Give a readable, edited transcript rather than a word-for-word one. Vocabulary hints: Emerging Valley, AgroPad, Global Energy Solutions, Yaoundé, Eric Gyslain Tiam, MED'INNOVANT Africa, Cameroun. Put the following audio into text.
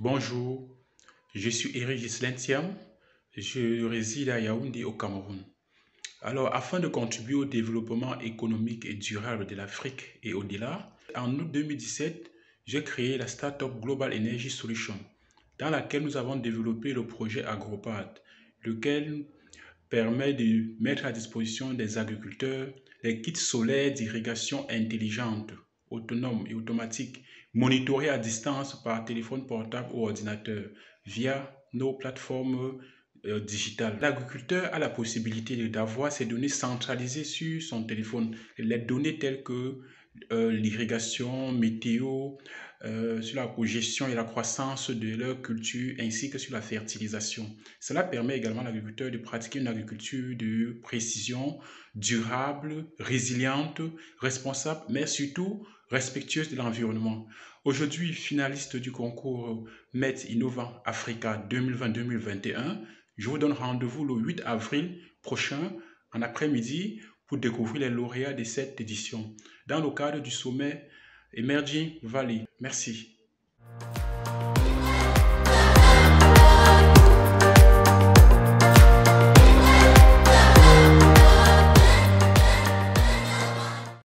Bonjour, je suis Eric Gyslain Tiam, je réside à Yaoundé au Cameroun. Alors, afin de contribuer au développement économique et durable de l'Afrique et au-delà, en août 2017, j'ai créé la start-up Global Energy Solutions, dans laquelle nous avons développé le projet AgroPad, lequel permet de mettre à disposition des agriculteurs des kits solaires d'irrigation intelligente, autonome et automatique, monitorés à distance par téléphone portable ou ordinateur via nos plateformes digitales. L'agriculteur a la possibilité d'avoir ses données centralisées sur son téléphone, les données telles que l'irrigation, météo, sur la gestion et la croissance de leur culture ainsi que sur la fertilisation. Cela permet également à l'agriculteur de pratiquer une agriculture de précision, durable, résiliente, responsable, mais surtout respectueuse de l'environnement. Aujourd'hui, finaliste du concours MED'INNOVANT Africa 2020-2021, je vous donne rendez-vous le 8 avril prochain en après-midi pour découvrir les lauréats de cette édition, dans le cadre du sommet Emerging Valley. Merci.